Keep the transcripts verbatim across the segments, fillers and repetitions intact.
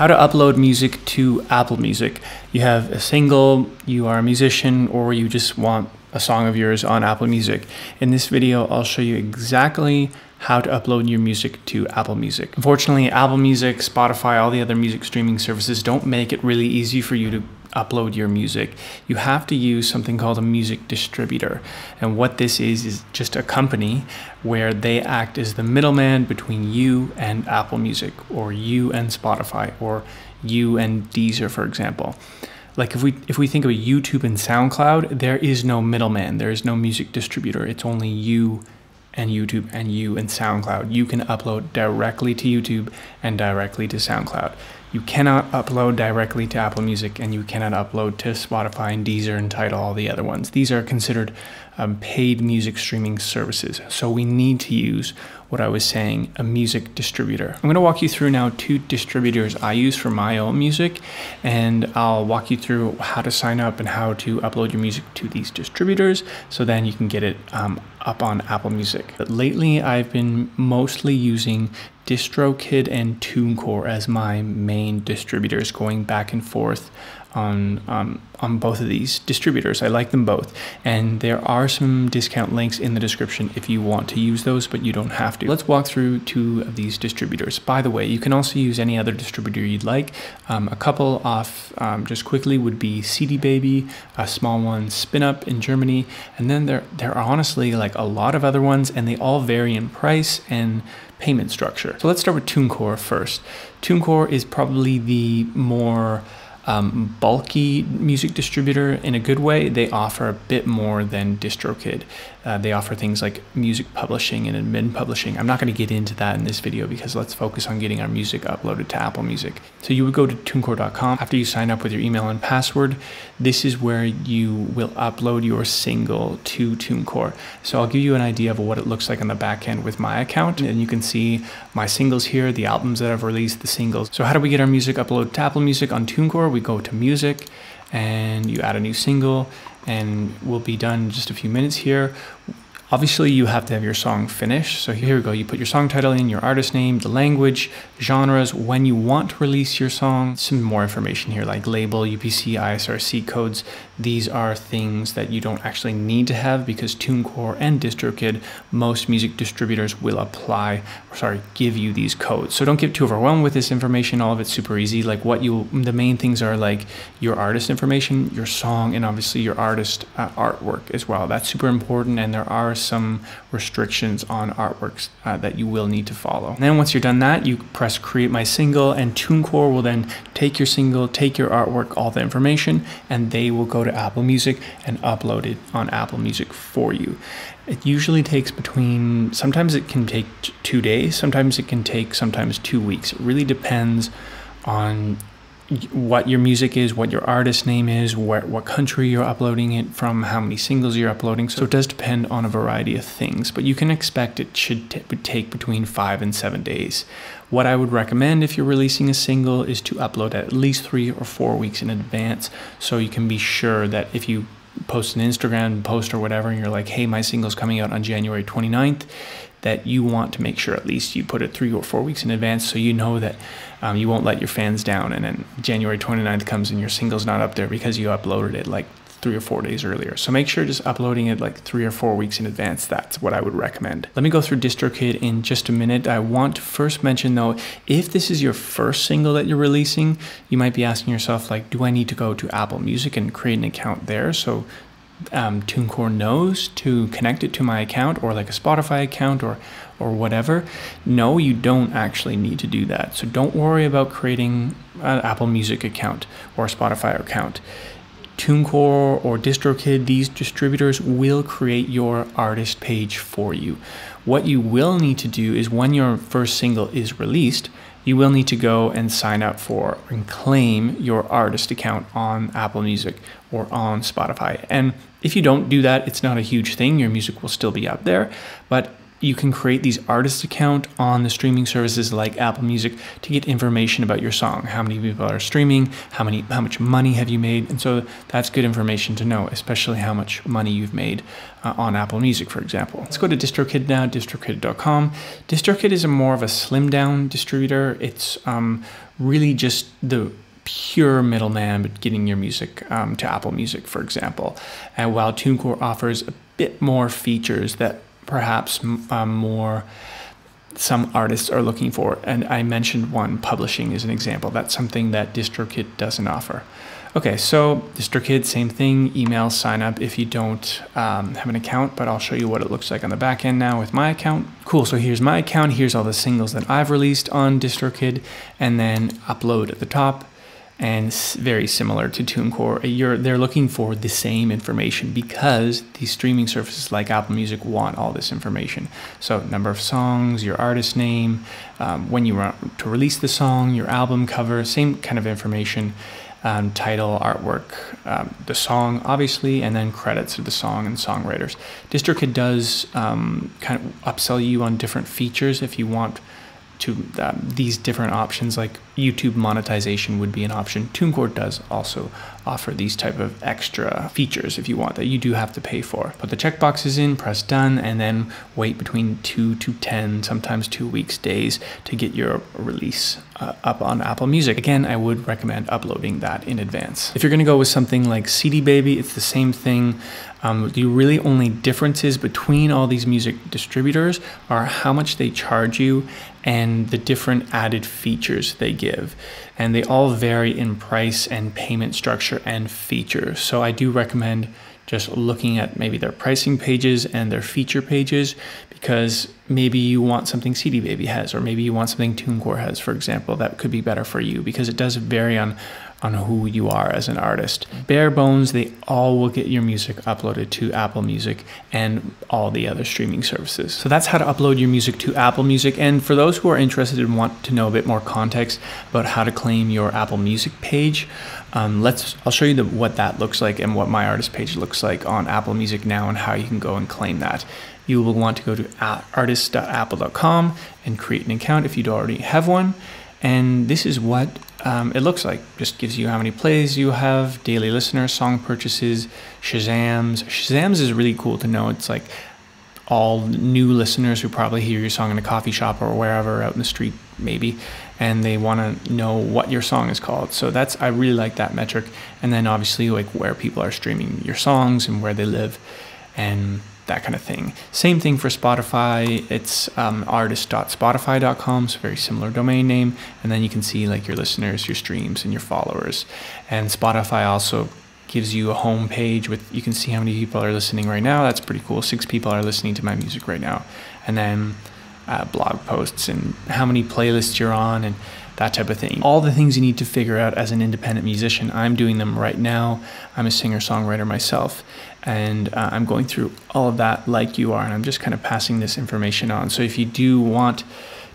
How to upload music to Apple Music. You have a single, you are a musician, or you just want a song of yours on Apple Music. In this video, I'll show you exactly how to upload your music to Apple Music. Unfortunately, Apple Music, Spotify, all the other music streaming services don't make it really easy for you to upload your music. You have to use something called a music distributor. And what this is, is just a company where they act as the middleman between you and Apple Music, or you and Spotify, or you and Deezer, for example. Like if we if we think of YouTube and SoundCloud, there is no middleman. There is no music distributor. It's only you and YouTube and you and SoundCloud. You can upload directly to YouTube and directly to SoundCloud. You cannot upload directly to Apple Music, and you cannot upload to Spotify and Deezer and Tidal, all the other ones. These are considered um, paid music streaming services. So we need to use what I was saying, a music distributor. I'm gonna walk you through now two distributors I use for my own music, and I'll walk you through how to sign up and how to upload your music to these distributors, so then you can get it um, up on Apple Music. But lately I've been mostly using DistroKid and TuneCore as my main distributors, going back and forth on um, on both of these distributors. I like them both, and there are some discount links in the description if you want to use those, but you don't have to. Let's walk through two of these distributors. By the way, you can also use any other distributor you'd like. Um, a couple off um, just quickly would be C D Baby, a small one, Spin Up in Germany, and then there there are honestly like a lot of other ones, and they all vary in price and payment structure. So let's start with TuneCore first. TuneCore is probably the more um, bulky music distributor in a good way. They offer a bit more than DistroKid. Uh, they offer things like music publishing and admin publishing. I'm not going to get into that in this video because let's focus on getting our music uploaded to Apple Music. So you would go to TuneCore dot com after you sign up with your email and password. This is where you will upload your single to TuneCore. So I'll give you an idea of what it looks like on the back end with my account, and you can see my singles here, the albums that I've released, the singles. So how do we get our music uploaded to Apple Music on TuneCore? We go to Music, and you add a new single, and we'll be done in just a few minutes here. Obviously, you have to have your song finished. So here we go. You put your song title in, your artist name, the language, genres, when you want to release your song, some more information here like label, U P C, I S R C codes. These are things that you don't actually need to have because TuneCore and DistroKid, most music distributors will apply, or sorry, give you these codes. So don't get too overwhelmed with this information. All of it's super easy. Like what you, the main things are like your artist information, your song, and obviously your artist uh, artwork as well. That's super important, and there are some restrictions on artworks uh, that you will need to follow. And then once you're done that, you press create my single, and TuneCore will then take your single, take your artwork, all the information, and they will go to Apple Music and upload it on Apple Music for you. It usually takes between, sometimes it can take two days, sometimes it can take sometimes two weeks. It really depends on what your music is, what your artist name is, where, what country you're uploading it from, how many singles you're uploading. So it does depend on a variety of things, but you can expect it should t take between five and seven days. What I would recommend if you're releasing a single is to upload at least three or four weeks in advance, so you can be sure that if you post an Instagram post or whatever, and you're like, hey, my single's coming out on January twenty-ninth, that you want to make sure at least you put it three or four weeks in advance, so you know that um, you won't let your fans down, and then January twenty-ninth comes and your single's not up there because you uploaded it like three or four days earlier. So make sure just uploading it like three or four weeks in advance. That's what I would recommend. Let me go through DistroKid in just a minute. I want to first mention though, if this is your first single that you're releasing, you might be asking yourself like, do I need to go to Apple Music and create an account there? So um, TuneCore knows to connect it to my account, or like a Spotify account, or or whatever. No, you don't actually need to do that. So don't worry about creating an Apple Music account or a Spotify account. TuneCore or DistroKid, these distributors will create your artist page for you. What you will need to do is when your first single is released, you will need to go and sign up for and claim your artist account on Apple Music or on Spotify. And if you don't do that, it's not a huge thing. Your music will still be up there, but you can create these artist account on the streaming services like Apple Music to get information about your song. How many people are streaming? How many? How much money have you made? And so that's good information to know, especially how much money you've made uh, on Apple Music, for example. Let's go to DistroKid now, distrokid dot com. DistroKid is a more of a slim down distributor. It's um, really just the pure middleman, but getting your music um, to Apple Music, for example. And while TuneCore offers a bit more features that perhaps um, more some artists are looking for. And I mentioned one, publishing is an example. That's something that DistroKid doesn't offer. Okay, so DistroKid, same thing, email, sign up if you don't um, have an account, but I'll show you what it looks like on the back end now with my account. Cool, so here's my account, here's all the singles that I've released on DistroKid, and then upload at the top. And very similar to TuneCore, you're, they're looking for the same information because these streaming services like Apple Music want all this information. So number of songs, your artist name, um, when you want to release the song, your album cover, same kind of information, um, title, artwork, um, the song, obviously, and then credits of the song and songwriters. DistroKid does um, kind of upsell you on different features if you want to uh, these different options, like YouTube monetization would be an option. TuneCore does also offer these type of extra features if you want that you do have to pay for. Put the checkboxes in, press done, and then wait between two to ten, sometimes two weeks, days to get your release uh, up on Apple Music. Again, I would recommend uploading that in advance. If you're gonna go with something like C D Baby, it's the same thing. Um, the really only differences between all these music distributors are how much they charge you and the different added features they give. And they all vary in price and payment structure and feature. So I do recommend just looking at maybe their pricing pages and their feature pages, because maybe you want something C D Baby has, or maybe you want something TuneCore has, for example, that could be better for you because it does vary on on who you are as an artist. Bare bones, they all will get your music uploaded to Apple Music and all the other streaming services. So that's how to upload your music to Apple Music. And for those who are interested and want to know a bit more context about how to claim your Apple Music page, um, let's I'll show you the, what that looks like and what my artist page looks like on Apple Music now and how you can go and claim that. You will want to go to artists dot apple dot com and create an account if you don't already have one. And this is what um, it looks like. Just gives you how many plays you have, daily listeners, song purchases, Shazams. Shazams is really cool to know. It's like all new listeners who probably hear your song in a coffee shop or wherever out in the street maybe, and they want to know what your song is called. So that's, I really like that metric. And then obviously like where people are streaming your songs and where they live and that kind of thing. Same thing for Spotify. It's um, artist dot spotify dot com, so very similar domain name. And then you can see like your listeners, your streams, and your followers. And Spotify also gives you a home page with, you can see how many people are listening right now. That's pretty cool. Six people are listening to my music right now. And then uh, blog posts and how many playlists you're on and that type of thing. All the things you need to figure out as an independent musician. I'm doing them right now. I'm a singer-songwriter myself, and uh, I'm going through all of that like you are, and I'm just kind of passing this information on. So if you do want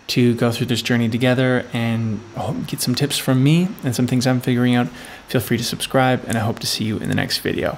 to go through this journey together and get some tips from me and some things I'm figuring out, feel free to subscribe, and I hope to see you in the next video.